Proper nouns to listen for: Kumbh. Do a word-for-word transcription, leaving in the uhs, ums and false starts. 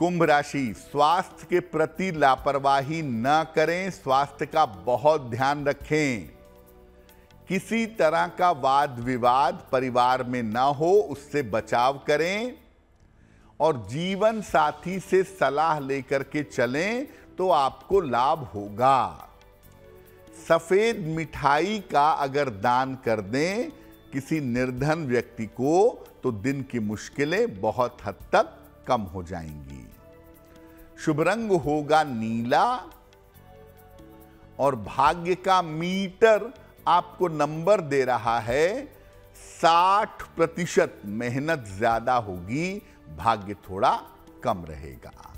कुंभ राशि, स्वास्थ्य के प्रति लापरवाही न करें, स्वास्थ्य का बहुत ध्यान रखें। किसी तरह का वाद विवाद परिवार में न हो, उससे बचाव करें। और जीवन साथी से सलाह लेकर के चलें तो आपको लाभ होगा। सफेद मिठाई का अगर दान कर दें किसी निर्धन व्यक्ति को तो दिन की मुश्किलें बहुत हद तक कम हो जाएंगी। शुभ रंग होगा नीला और भाग्य का मीटर आपको नंबर दे रहा है साठ प्रतिशत। मेहनत ज्यादा होगी, भाग्य थोड़ा कम रहेगा।